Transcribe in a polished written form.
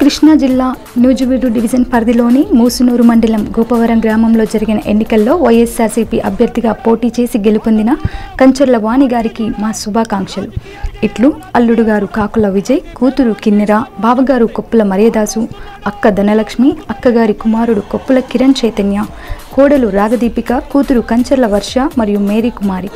కృష్ణా జిల్లా నూజివీడు డివిజన్ పరిధిలోని మూసునూరు మండలం గోపవరం గ్రామంలో జరిగిన ఎన్నికల్లో వైఎస్ఆర్సీపీ అభ్యర్థిగా పోటీ చేసి గెలుపొందిన కంచర్ల వాణి గారికి మా శుభాకాంక్షలు. ఇట్లు అల్లుడుగారు కాకుల విజయ్, కూతురు కిన్నెర, బావగారు కొప్పుల మర్యాదాసు, అక్క ధనలక్ష్మి, అక్కగారి కుమారుడు కొప్పుల కిరణ్ చైతన్య, కోడలు రాగదీపిక, కూతురు కంచర్ల వర్ష మరియు మేరీ కుమారి.